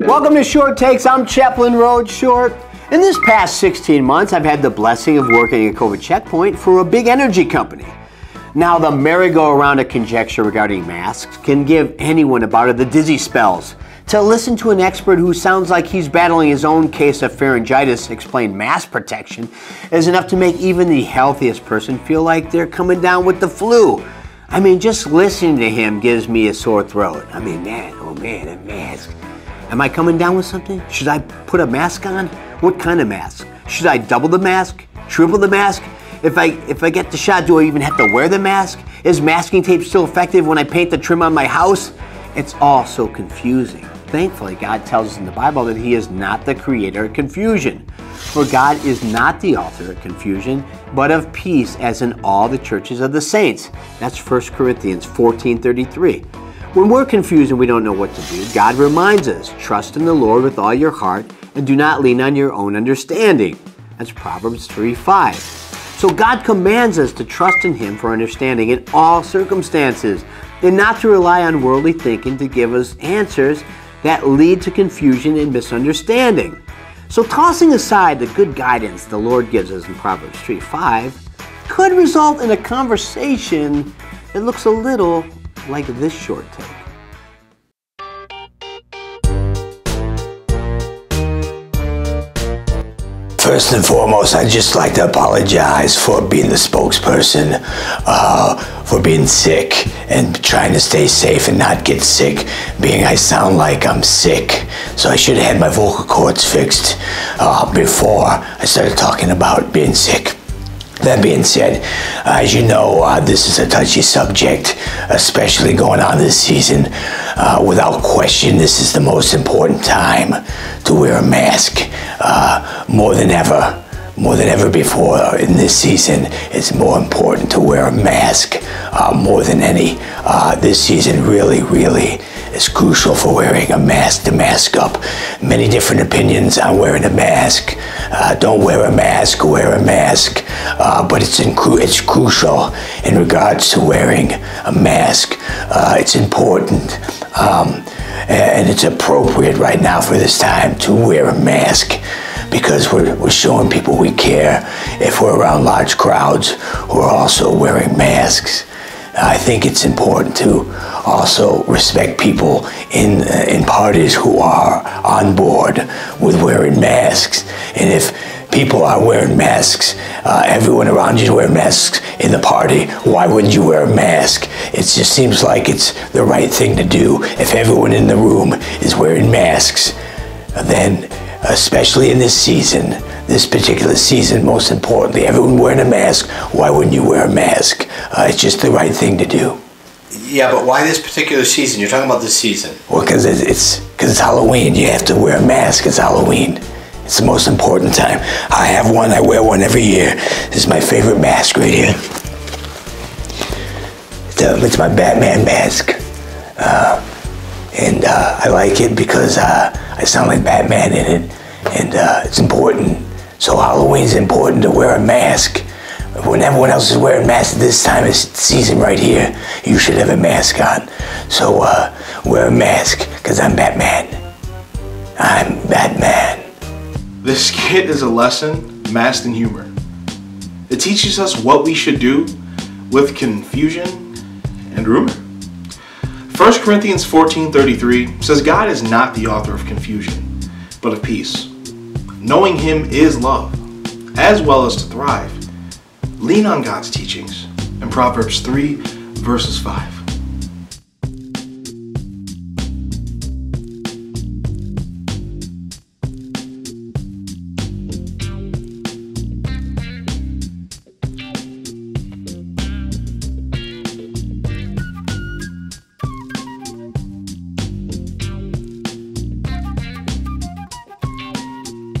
Welcome to Short Takes. I'm Chaplain Road Short. In this past 16 months, I've had the blessing of working at COVID checkpoint for a big energy company. Now, the merry-go-round of conjecture regarding masks can give anyone about it the dizzy spells. To listen to an expert who sounds like he's battling his own case of pharyngitis explain mask protection is enough to make even the healthiest person feel like they're coming down with the flu. I mean, just listening to him gives me a sore throat. I mean, man, oh man, a mask. Am I coming down with something? Should I put a mask on? What kind of mask? Should I double the mask? Triple the mask? If I get the shot, do I even have to wear the mask? Is masking tape still effective when I paint the trim on my house? It's all so confusing. Thankfully, God tells us in the Bible that He is not the creator of confusion. For God is not the author of confusion, but of peace, as in all the churches of the saints. That's 1 Corinthians 14:33. When we're confused and we don't know what to do, God reminds us, trust in the Lord with all your heart and do not lean on your own understanding. That's Proverbs 3:5. So God commands us to trust in Him for understanding in all circumstances and not to rely on worldly thinking to give us answers that lead to confusion and misunderstanding. So tossing aside the good guidance the Lord gives us in Proverbs 3:5 could result in a conversation that looks a little like this short take. First and foremost, I'd just like to apologize for being the spokesperson, for being sick and trying to stay safe and not get sick, being I sound like I'm sick. So I should have had my vocal cords fixed before I started talking about being sick. That being said, as you know, this is a touchy subject, especially going on this season. Without question, this is the most important time to wear a mask. More than ever before in this season, it's more important to wear a mask more than any. This season really, really is crucial for wearing a mask, to mask up. Many different opinions on wearing a mask. Don't wear a mask, but it's crucial in regards to wearing a mask. It's important. And it's appropriate right now for this time to wear a mask because we're showing people we care if we're around large crowds who are also wearing masks. I think it's important to also respect people in parties who are on board with wearing masks. And if people are wearing masks, everyone around you is wearing masks in the party, why wouldn't you wear a mask? It just seems like it's the right thing to do. If everyone in the room is wearing masks, then especially in this season, this particular season, most importantly, everyone wearing a mask, why wouldn't you wear a mask? It's just the right thing to do. Yeah, but why this particular season? You're talking about this season. Well, because it's Halloween. You have to wear a mask. It's Halloween. It's the most important time. I have one. I wear one every year. This is my favorite mask right here. It's my Batman mask. And I like it because I sound like Batman in it. And it's important. So Halloween's important to wear a mask. When everyone else is wearing masks this time of season right here, you should have a mask on. So wear a mask, because I'm Batman. I'm Batman. This skit is a lesson masked in humor. It teaches us what we should do with confusion and rumor. 1 Corinthians 14:33 says, God is not the author of confusion, but of peace. Knowing Him is love, as well as to thrive. Lean on God's teachings in Proverbs 3:5.